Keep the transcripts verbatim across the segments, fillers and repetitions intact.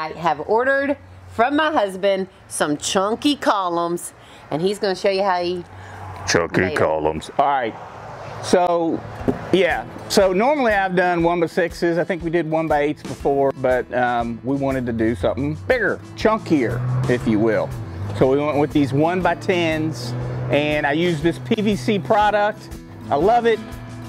I have ordered from my husband some chunky columns, and he's going to show you how he chunky later. columns. All right. So, yeah. So normally I've done one by sixes. I think we did one by eights before, but um, we wanted to do something bigger, chunkier, if you will. So we went with these one by tens, and I used this P V C product. I love it.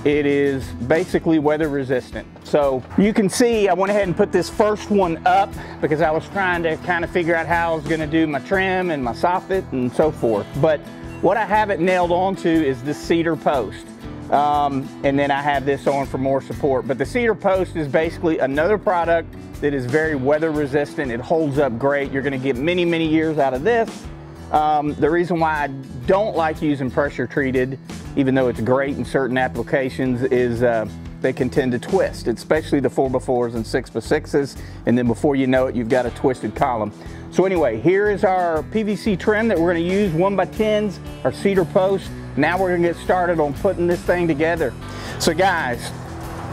It is basically weather resistant. So you can see I went ahead and put this first one up because I was trying to kind of figure out how I was going to do my trim and my soffit and so forth. But what I have it nailed onto is this cedar post. Um, and then I have this on for more support. But the cedar post is basically another product that is very weather resistant. It holds up great. You're going to get many, many years out of this. Um, the reason why I don't like using pressure treated, even though it's great in certain applications, is uh, they can tend to twist, especially the four by fours and six by sixes. And then before you know it, you've got a twisted column. So anyway, here is our P V C trim that we're going to use, one by tens, our cedar post. Now we're going to get started on putting this thing together. So guys,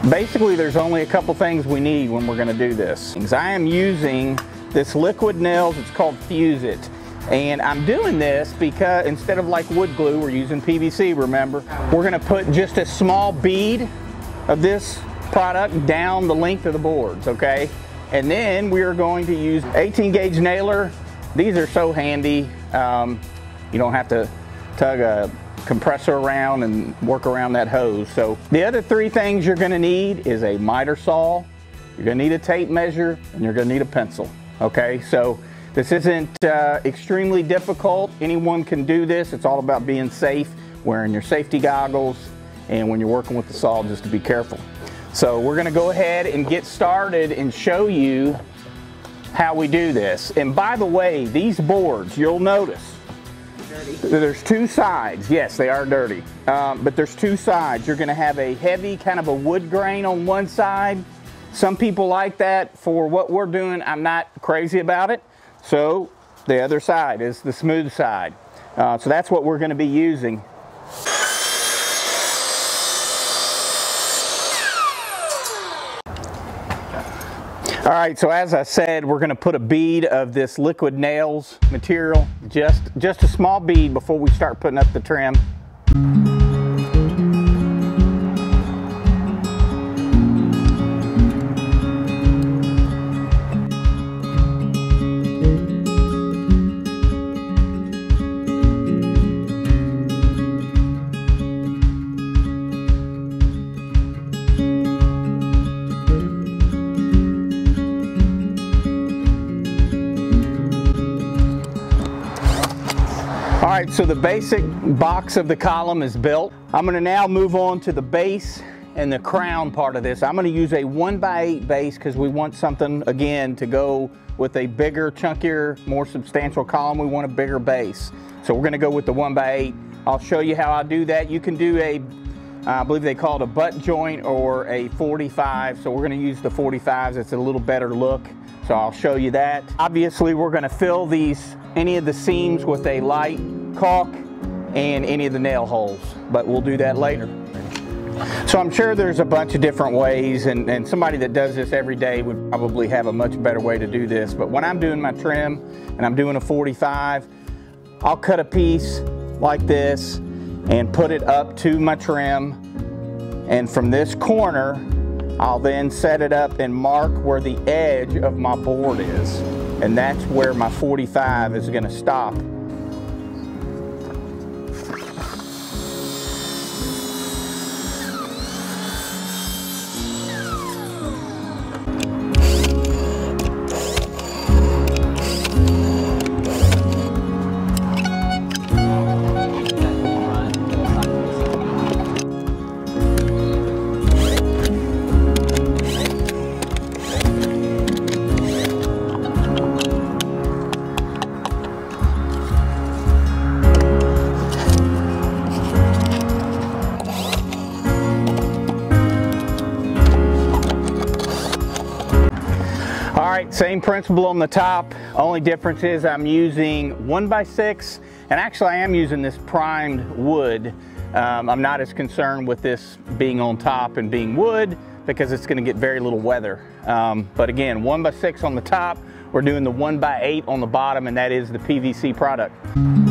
basically there's only a couple things we need when we're going to do this. I am using this Liquid Nails. It's called Fuse It. And I'm doing this because instead of like wood glue, we're using P V C, remember? We're going to put just a small bead of this product down the length of the boards, okay? And then we are going to use eighteen gauge nailer. These are so handy. Um, you don't have to tug a compressor around and work around that hose. So the other three things you're going to need is a miter saw, you're going to need a tape measure, and you're going to need a pencil, okay? So this isn't uh, extremely difficult. Anyone can do this. It's all about being safe, wearing your safety goggles, and when you're working with the saw, just to be careful. So we're going to go ahead and get started and show you how we do this. And by the way, these boards, you'll notice dirty. There's two sides. Yes, they are dirty, um, but there's two sides. You're going to have a heavy kind of a wood grain on one side. Some people like that. For what we're doing, I'm not crazy about it. So the other side is the smooth side. Uh, so that's what we're going to be using. All right, so as I said, we're going to put a bead of this Liquid Nails material, just, just a small bead before we start putting up the trim. Alright, so the basic box of the column is built. I'm going to now move on to the base and the crown part of this. I'm going to use a one by eight base because we want something, again, to go with a bigger, chunkier, more substantial column. We want a bigger base. So we're going to go with the one by eight. I'll show you how I do that. You can do a, I believe they call it a butt joint or a forty-five. So we're going to use the forty-fives. It's a little better look. So I'll show you that. Obviously, we're going to fill these, any of the seams with a light caulk and any of the nail holes, but we'll do that later. So I'm sure there's a bunch of different ways, and, and somebody that does this every day would probably have a much better way to do this. But when I'm doing my trim and I'm doing a forty-five, I'll cut a piece like this and put it up to my trim, and from this corner I'll then set it up and mark where the edge of my board is, and that's where my forty-five is going to stop. Same principle on the top. Only difference is I'm using one by six, and actually I am using this primed wood. Um, I'm not as concerned with this being on top and being wood because it's going to get very little weather. Um, but again, one by six on the top, We're doing the one by eight on the bottom, and that is the P V C product.